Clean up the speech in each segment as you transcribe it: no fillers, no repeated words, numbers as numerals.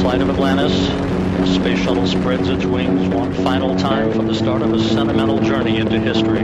flight of Atlantis. The space shuttle spreads its wings one final time for the start of a sentimental journey into history.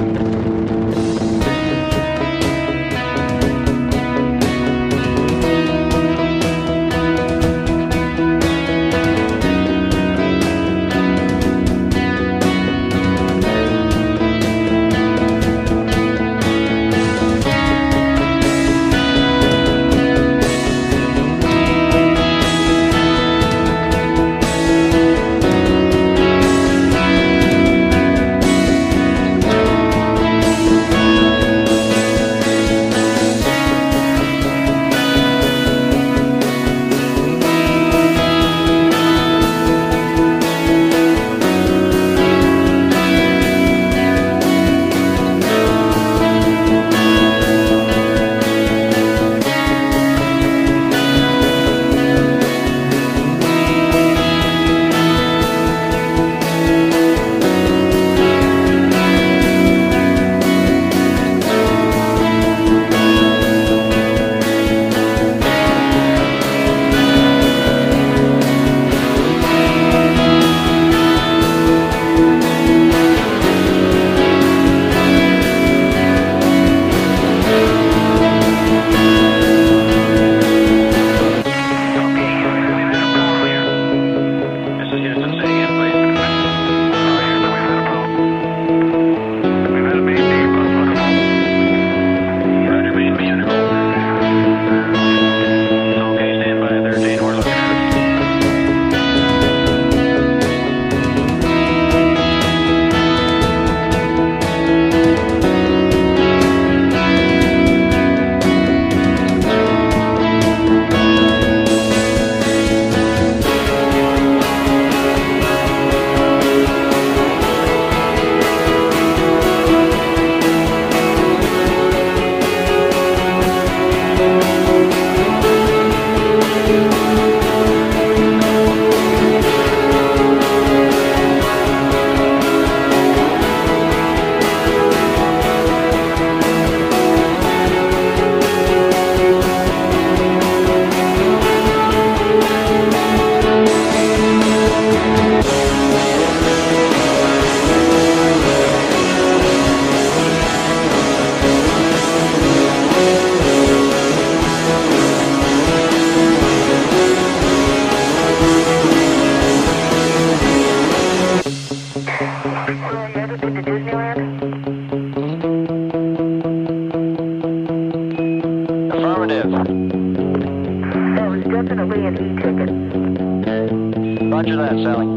Roger that, Sally.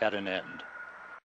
At an end.